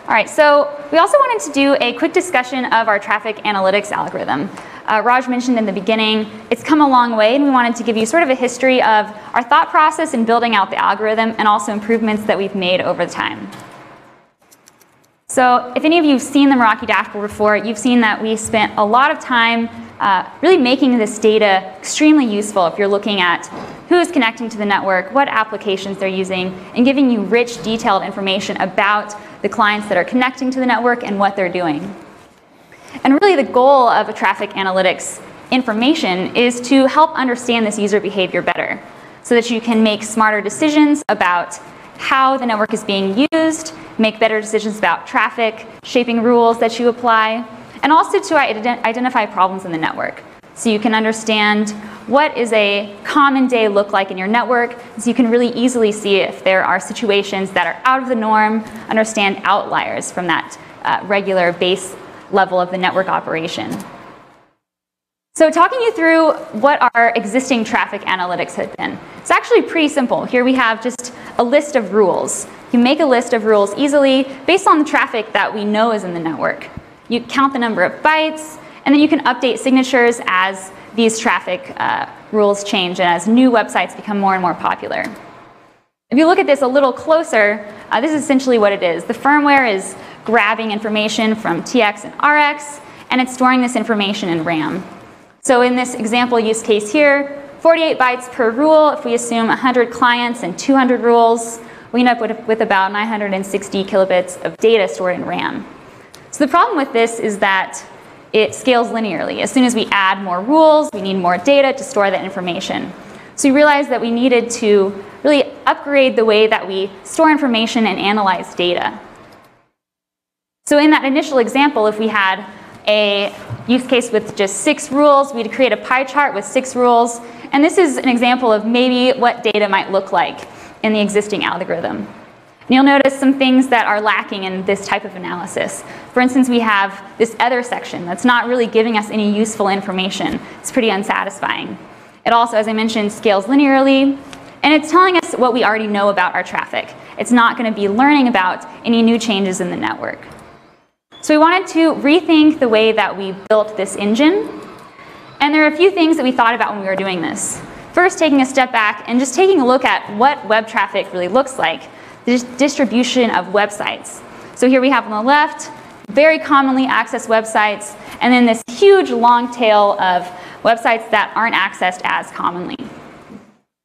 All right, so we also wanted to do a quick discussion of our traffic analytics algorithm. Raj mentioned in the beginning, it's come a long way, and we wanted to give you sort of a history of our thought process in building out the algorithm and also improvements that we've made over time. So if any of you have seen the Meraki dashboard before, you've seen that we spent a lot of time really making this data extremely useful if you're looking at who is connecting to the network, what applications they're using, and giving you rich, detailed information about the clients that are connecting to the network and what they're doing. And really the goal of a traffic analytics information is to help understand this user behavior better so that you can make smarter decisions about how the network is being used, make better decisions about traffic, shaping rules that you apply, and also to identify problems in the network. So you can understand what is a common day look like in your network, so you can really easily see if there are situations that are out of the norm, understand outliers from that regular base level of the network operation. So talking you through what our existing traffic analytics have been. It's actually pretty simple. Here we have just a list of rules. You make a list of rules easily based on the traffic that we know is in the network. You count the number of bytes, and then you can update signatures as these traffic rules change and as new websites become more and more popular. If you look at this a little closer, this is essentially what it is. The firmware is grabbing information from TX and RX, and it's storing this information in RAM. So in this example use case here, 48 bytes per rule. If we assume 100 clients and 200 rules, we end up with about 960 kilobits of data stored in RAM. So the problem with this is that it scales linearly. As soon as we add more rules, we need more data to store that information. So we realized that we needed to really upgrade the way that we store information and analyze data. So in that initial example, if we had a use case with just 6 rules, we'd create a pie chart with 6 rules. And this is an example of maybe what data might look like in the existing algorithm. And you'll notice some things that are lacking in this type of analysis. For instance, we have this other section that's not really giving us any useful information. It's pretty unsatisfying. It also, as I mentioned, scales linearly, and it's telling us what we already know about our traffic. It's not going to be learning about any new changes in the network. So we wanted to rethink the way that we built this engine, and there are a few things that we thought about when we were doing this. First, taking a step back and just taking a look at what web traffic really looks like, the distribution of websites. So here we have on the left, very commonly accessed websites, and then this huge long tail of websites that aren't accessed as commonly.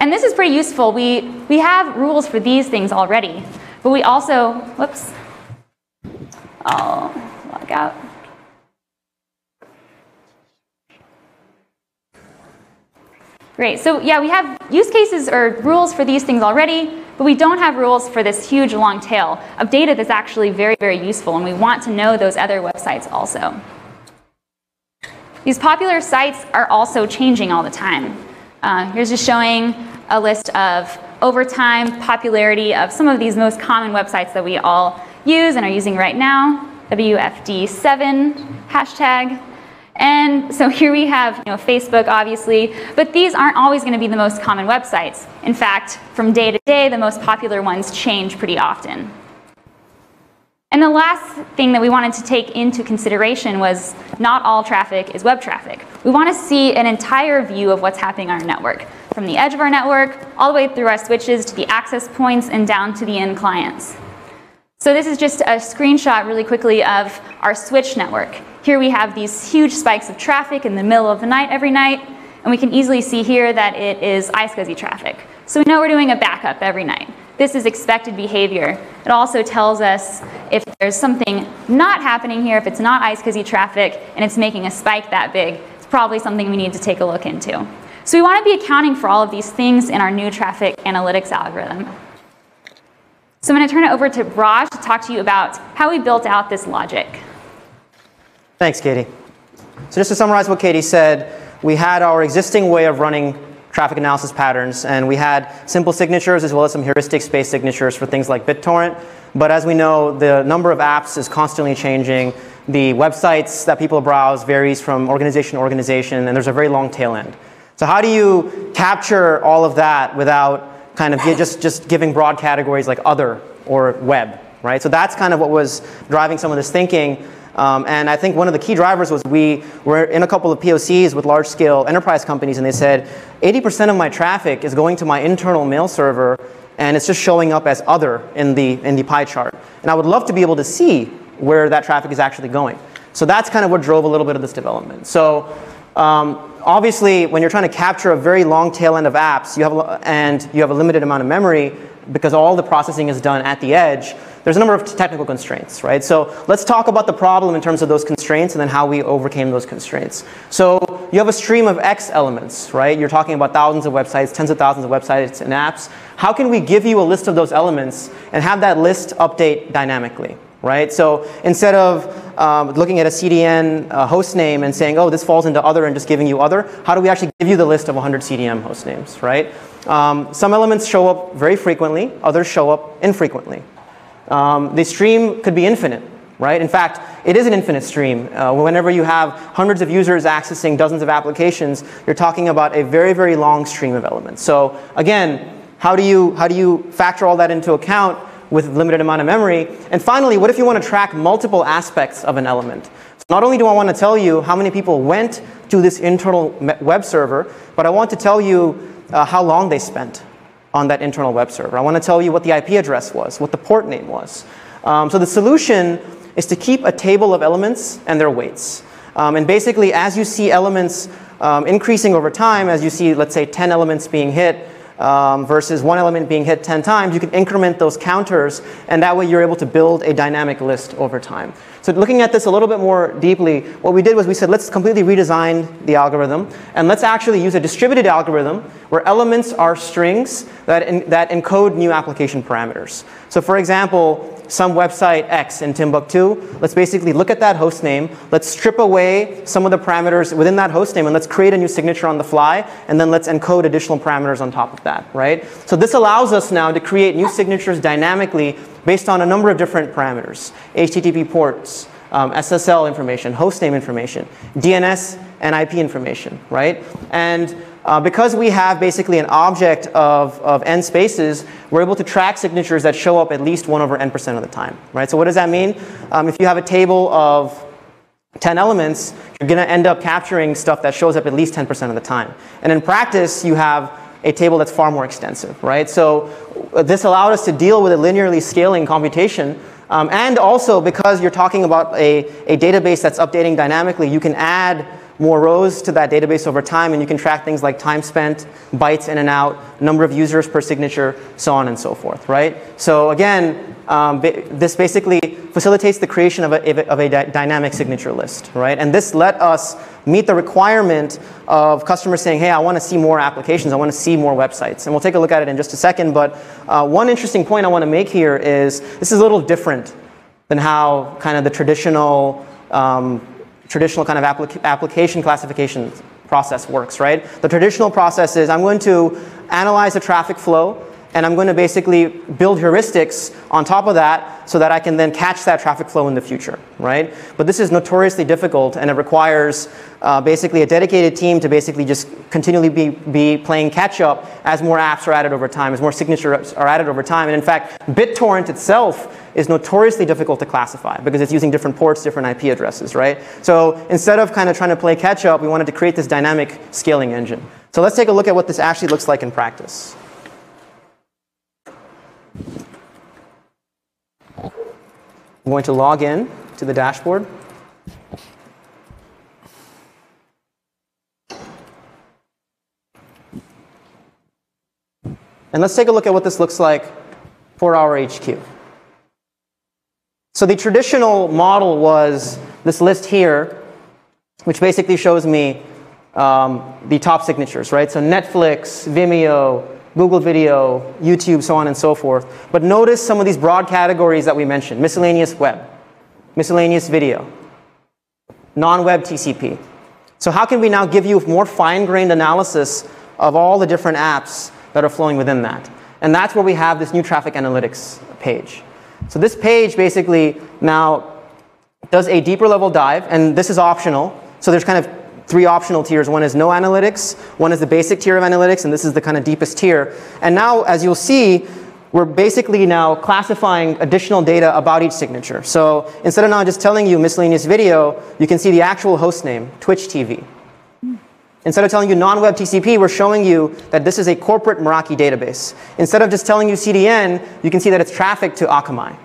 And this is pretty useful. We have rules for these things already, but we also, whoops, I'll log out. Great, so yeah, we have use cases or rules for these things already, but we don't have rules for this huge long tail of data that's actually very, very useful, and we want to know those other websites also. These popular sites are also changing all the time. Here's just showing a list of over time popularity of some of these most common websites that we all use and are using right now, WFD7 hashtag. And so here we have, you know, Facebook, obviously, but these aren't always going to be the most common websites. In fact, from day to day, the most popular ones change pretty often. And the last thing that we wanted to take into consideration was not all traffic is web traffic. We want to see an entire view of what's happening on our network, from the edge of our network, all the way through our switches to the access points and down to the end clients. So this is just a screenshot really quickly of our switch network. Here we have these huge spikes of traffic in the middle of the night every night, and we can easily see here that it is iSCSI traffic. So we know we're doing a backup every night. This is expected behavior. It also tells us if there's something not happening here, if it's not iSCSI traffic and it's making a spike that big, it's probably something we need to take a look into. So we want to be accounting for all of these things in our new traffic analytics algorithm. So I'm going to turn it over to Raj to talk to you about how we built out this logic. Thanks, Katie. So just to summarize what Katie said, we had our existing way of running traffic analysis patterns, and we had simple signatures as well as some heuristic-based signatures for things like BitTorrent. But as we know, the number of apps is constantly changing. The websites that people browse varies from organization to organization, and there's a very long tail end. So how do you capture all of that without kind of just giving broad categories like other or web? right? So that's kind of what was driving some of this thinking. And I think one of the key drivers was we were in a couple of POCs with large-scale enterprise companies, and they said 80% of my traffic is going to my internal mail server, and it's just showing up as other in the pie chart. And I would love to be able to see where that traffic is actually going. So that's kind of what drove a little bit of this development. So obviously, when you're trying to capture a very long tail end of apps, you have a limited amount of memory, because all the processing is done at the edge, there's a number of technical constraints, right? So let's talk about the problem in terms of those constraints and then how we overcame those constraints. So you have a stream of X elements, right? You're talking about thousands of websites, tens of thousands of websites and apps. How can we give you a list of those elements and have that list update dynamically, right? So instead of looking at a CDN host name and saying, oh, this falls into other and just giving you other, how do we actually give you the list of 100 CDN host names, right? Some elements show up very frequently, others show up infrequently. The stream could be infinite, right? In fact, it is an infinite stream. Whenever you have hundreds of users accessing dozens of applications, you're talking about a very, very long stream of elements. So again, how do you factor all that into account with limited amount of memory? And finally, what if you want to track multiple aspects of an element? So not only do I want to tell you how many people went to this internal web server, but I want to tell you how long they spent on that internal web server. I want to tell you what the IP address was, what the port name was. So the solution is to keep a table of elements and their weights. And basically, as you see elements increasing over time, as you see, let's say, 10 elements being hit versus one element being hit 10 times, you can increment those counters, and that way you're able to build a dynamic list over time. So looking at this a little bit more deeply, what we did was we said, let's completely redesign the algorithm, and let's actually use a distributed algorithm where elements are strings that encode new application parameters. So for example, some website X in Timbuktu, let's basically look at that host name, let's strip away some of the parameters within that host name, and let's create a new signature on the fly, and then let's encode additional parameters on top of that, right? So this allows us now to create new signatures dynamically based on a number of different parameters, HTTP ports, SSL information, host name information, DNS and IP information, right? And because we have basically an object of n spaces, we're able to track signatures that show up at least 1/n% of the time, right? So what does that mean? If you have a table of 10 elements, you're going to end up capturing stuff that shows up at least 10% of the time. And in practice, you have a table that's far more extensive, right? So this allowed us to deal with a linearly scaling computation. And also, because you're talking about a database that's updating dynamically, you can add more rows to that database over time, and you can track things like time spent, bytes in and out, number of users per signature, so on and so forth, right? So again, this basically facilitates the creation of a dynamic signature list, right? And this let us meet the requirement of customers saying, hey, I want to see more applications, I want to see more websites. And we'll take a look at it in just a second, but one interesting point I want to make here is this is a little different than how kind of the traditional kind of application classification process works, right? The traditional process is I'm going to analyze the traffic flow, and I'm going to basically build heuristics on top of that so that I can then catch that traffic flow in the future, right? But this is notoriously difficult, and it requires basically a dedicated team to basically just continually be playing catch up as more apps are added over time, as more signatures are added over time. And in fact, BitTorrent itself is notoriously difficult to classify because it's using different ports, different IP addresses, right? So instead of kind of trying to play catch up, we wanted to create this dynamic scaling engine. So let's take a look at what this actually looks like in practice. I'm going to log in to the dashboard. And let's take a look at what this looks like for our HQ. So the traditional model was this list here, which basically shows me the top signatures, right? So Netflix, Vimeo, Google Video, YouTube, so on and so forth. But notice some of these broad categories that we mentioned. Miscellaneous web, miscellaneous video, non-web TCP. So how can we now give you more fine-grained analysis of all the different apps that are flowing within that? And that's where we have this new traffic analytics page. So this page basically now does a deeper level dive, and this is optional. So there's kind of three optional tiers. One is no analytics, one is the basic tier of analytics, and this is the kind of deepest tier. And now, as you'll see, we're basically now classifying additional data about each signature. So instead of now just telling you miscellaneous video, you can see the actual host name, Twitch TV. Instead of telling you non-web TCP, we're showing you that this is a corporate Meraki database. Instead of just telling you CDN, you can see that it's traffic to Akamai,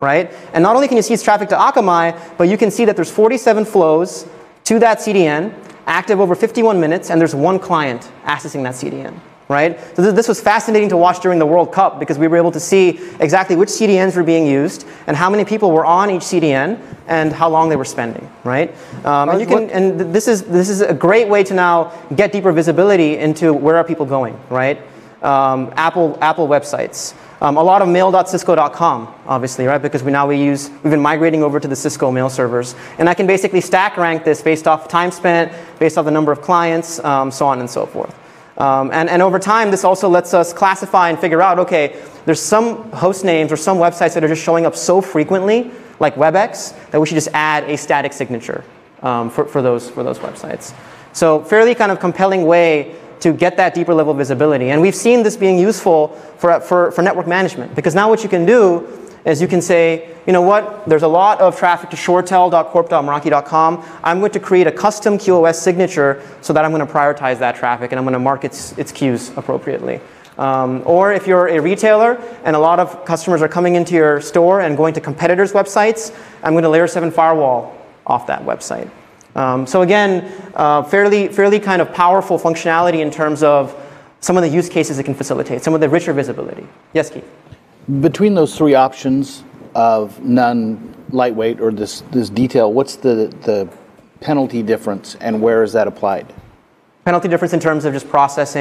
right? And not only can you see it's traffic to Akamai, but you can see that there's 47 flows to that CDN, active over 51 minutes, and there's one client accessing that CDN, right? So this was fascinating to watch during the World Cup because we were able to see exactly which CDNs were being used and how many people were on each CDN and how long they were spending, right? And you can, and this is a great way to now get deeper visibility into where are people going, right? Apple websites, a lot of mail.cisco.com, obviously, right? Because we've been migrating over to the Cisco mail servers, and I can basically stack rank this based off time spent, based off the number of clients, so on and so forth. And over time, this also lets us classify and figure out, okay, there's some host names or some websites that are just showing up so frequently, like WebEx, that we should just add a static signature for those websites. So fairly kind of compelling way to get that deeper level of visibility. And we've seen this being useful for network management, because now what you can do is you can say, you know what, there's a lot of traffic to shortel.corp.meraki.com. I'm going to create a custom QoS signature so that I'm going to prioritize that traffic and I'm going to mark its queues appropriately. Or if you're a retailer and a lot of customers are coming into your store and going to competitors' websites, I'm going to layer 7 firewall off that website. So again, fairly kind of powerful functionality in terms of some of the use cases it can facilitate, some of the richer visibility. Yes, Keith? Between those three options of none, lightweight, or this detail, what's the penalty difference and where is that applied? Penalty difference in terms of just processing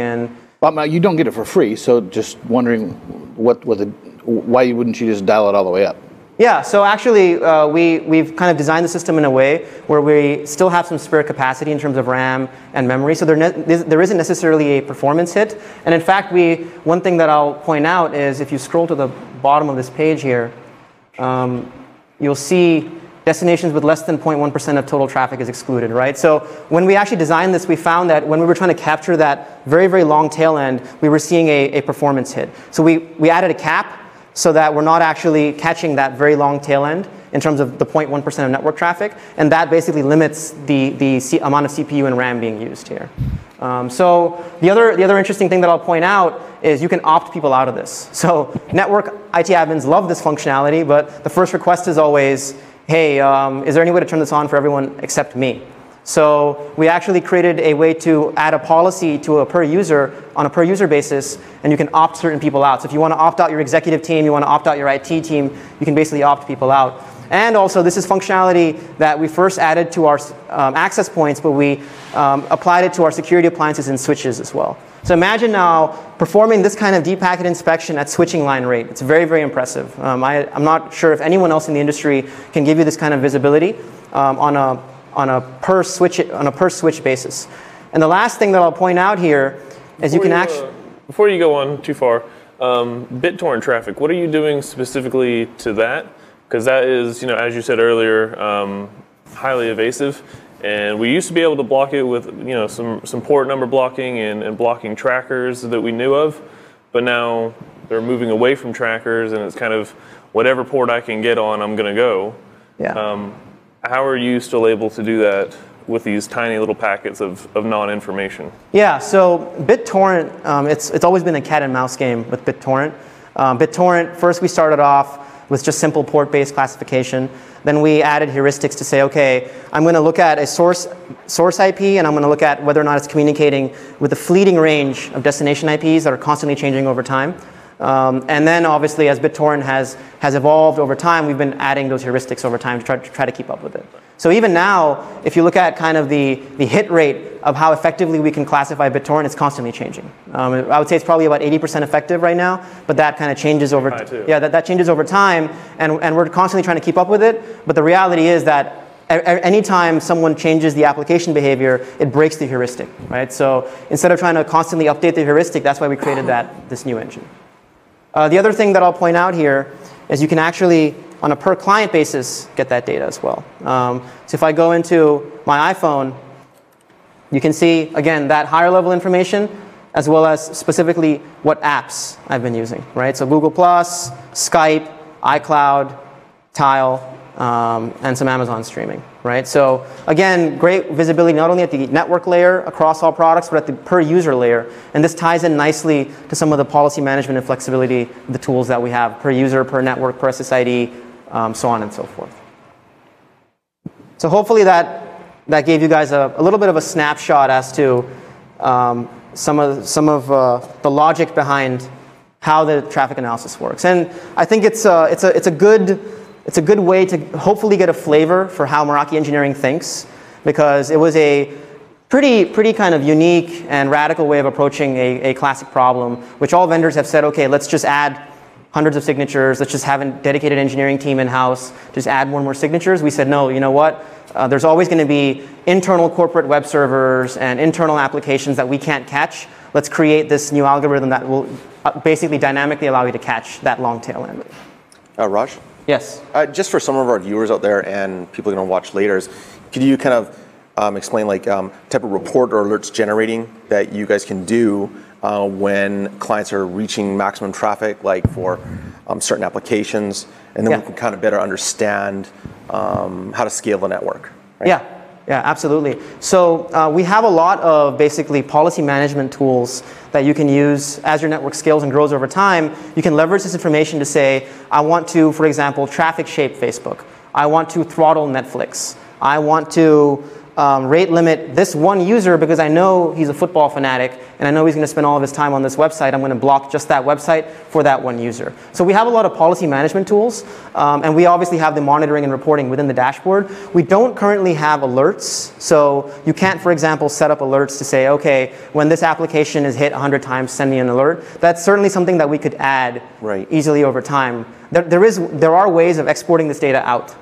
and... Well, you don't get it for free, so just wondering why wouldn't you just dial it all the way up? Yeah, so actually we've kind of designed the system in a way where we still have some spare capacity in terms of RAM and memory, so there isn't necessarily a performance hit. And in fact, one thing that I'll point out is if you scroll to the bottom of this page here, you'll see destinations with less than 0.1% of total traffic is excluded, right? So when we actually designed this, we found that when we were trying to capture that very, very long tail end, we were seeing a performance hit. So we added a cap, so that we're not actually catching that very long tail end in terms of the 0.1% of network traffic, and that basically limits the amount of CPU and RAM being used here. So the other interesting thing that I'll point out is you can opt people out of this. So network IT admins love this functionality, but the first request is always, hey, is there any way to turn this on for everyone except me? So we actually created a way to add a policy to a per user, on a per user basis, and you can opt certain people out. So if you want to opt out your executive team, you want to opt out your IT team, you can basically opt people out. And also this is functionality that we first added to our access points, but we applied it to our security appliances and switches as well. So imagine now performing this kind of deep packet inspection at switching line rate. It's very, very impressive. I'm not sure if anyone else in the industry can give you this kind of visibility on a per switch basis. And the last thing that I'll point out here is you can actually... before you go on too far, BitTorrent traffic, what are you doing specifically to that? Because that is, you know, as you said earlier, highly evasive. And we used to be able to block it with, you know, some port number blocking and blocking trackers that we knew of. But now they're moving away from trackers and it's kind of whatever port I can get on, I'm going to go. Yeah. How are you still able to do that with these tiny little packets of non-information? Yeah, so BitTorrent, it's always been a cat and mouse game with BitTorrent. BitTorrent, first we started off with just simple port-based classification. Then we added heuristics to say, okay, I'm going to look at a source IP and I'm going to look at whether or not it's communicating with a fleeting range of destination IPs that are constantly changing over time. And then obviously as BitTorrent has evolved over time, we've been adding those heuristics over time to try to keep up with it. So even now, if you look at kind of the hit rate of how effectively we can classify BitTorrent, it's constantly changing. I would say it's probably about 80% effective right now, but that kind of changes over time. Yeah, that changes over time, and we're constantly trying to keep up with it, but the reality is that anytime someone changes the application behavior, it breaks the heuristic, right? So instead of trying to constantly update the heuristic, that's why we created this new engine. The other thing that I'll point out here is you can actually, on a per client basis, get that data as well. So if I go into my iPhone, you can see, again, that higher level information as well as specifically what apps I've been using, right? So Google+, Skype, iCloud, Tile, and some Amazon streaming, right? So again, great visibility not only at the network layer across all products, but at the per user layer. And this ties in nicely to some of the policy management and flexibility, the tools that we have per user, per network, per SSID, so on and so forth. So hopefully that gave you guys a little bit of a snapshot as to some of the logic behind how the traffic analysis works. And I think it's a good way to hopefully get a flavor for how Meraki engineering thinks, because it was a pretty kind of unique and radical way of approaching a classic problem, which all vendors have said, okay, let's just add hundreds of signatures, let's just have a dedicated engineering team in-house, just add more and more signatures. We said, no, you know what? There's always going to be internal corporate web servers and internal applications that we can't catch. Let's create this new algorithm that will basically dynamically allow you to catch that long tail end. Raj? Yes. Just for some of our viewers out there and people going to watch later, could you kind of explain like type of report or alerts generating that you guys can do when clients are reaching maximum traffic, like for certain applications, and then we can kind of better understand how to scale the network, right? Yeah, absolutely. So we have a lot of basically policy management tools that you can use as your network scales and grows over time. You can leverage this information to say, I want to, for example, traffic shape Facebook. I want to throttle Netflix. I want to rate limit this one user because I know he's a football fanatic and I know he's going to spend all of his time on this website. I'm going to block just that website for that one user. So we have a lot of policy management tools, and we obviously have the monitoring and reporting within the dashboard. We don't currently have alerts, so you can't, for example, set up alerts to say, okay, when this application is hit 100 times, send me an alert. That's certainly something that we could add easily over time. There are ways of exporting this data out.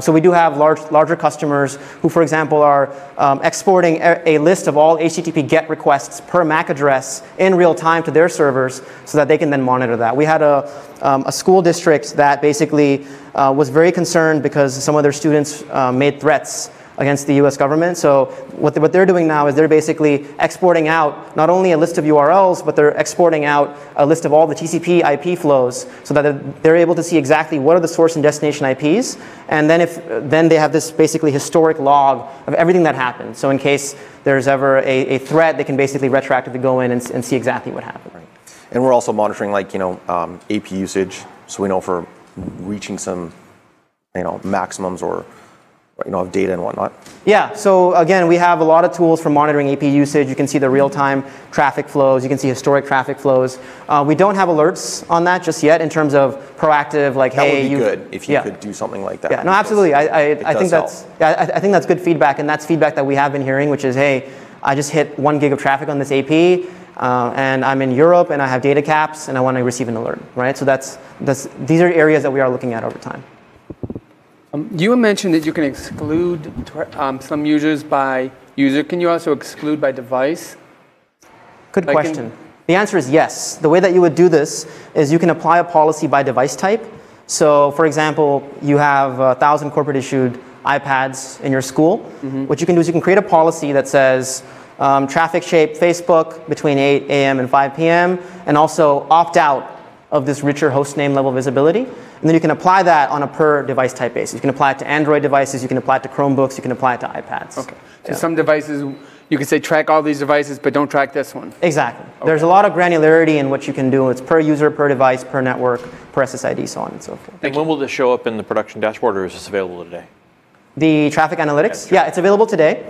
So we do have larger customers who, for example, are exporting a list of all HTTP GET requests per MAC address in real time to their servers so that they can then monitor that. We had a school district that basically was very concerned because some of their students made threats against the US government. So what they're doing now is they're basically exporting out not only a list of URLs, but they're exporting out a list of all the TCP IP flows so that they're able to see exactly what are the source and destination IPs. And then then they have this basically historic log of everything that happened. So in case there's ever a threat, they can basically retroactively go in and see exactly what happened. Right. And we're also monitoring, like, you know, AP usage. So we know if we're reaching some, you know, maximums or, you know, of data and whatnot. Yeah, so again, we have a lot of tools for monitoring AP usage. You can see the real-time traffic flows. You can see historic traffic flows. We don't have alerts on that just yet in terms of proactive, like, that hey, you good if you could do something like that. Yeah, no, absolutely. I think that's I think that's good feedback, and that's feedback that we have been hearing, which is, hey, I just hit 1 gig of traffic on this AP, and I'm in Europe, and I have data caps, and I want to receive an alert, right? So these are areas that we are looking at over time. You mentioned that you can exclude some users by user. Can you also exclude by device? Good question. The answer is yes. The way that you would do this is you can apply a policy by device type. So, for example, you have 1,000 corporate-issued iPads in your school. Mm-hmm. What you can do is you can create a policy that says traffic shape Facebook between 8 a.m. and 5 p.m. and also opt out of this richer host name level visibility. And then you can apply that on a per device type basis. You can apply it to Android devices, you can apply it to Chromebooks, you can apply it to iPads. Okay. So some devices, you could say track all these devices, but don't track this one. Exactly. Okay. There's a lot of granularity in what you can do. It's per user, per device, per network, per SSID, so on and so forth. And when will this show up in the production dashboard, or is this available today? The traffic analytics? Yeah, it's available today.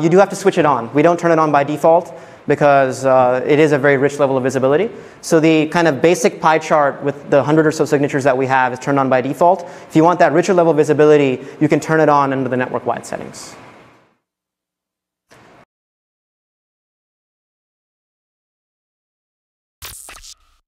You do have to switch it on. We don't turn it on by default, because it is a very rich level of visibility. So the kind of basic pie chart with the 100 or so signatures that we have is turned on by default. If you want that richer level of visibility, you can turn it on under the network-wide settings.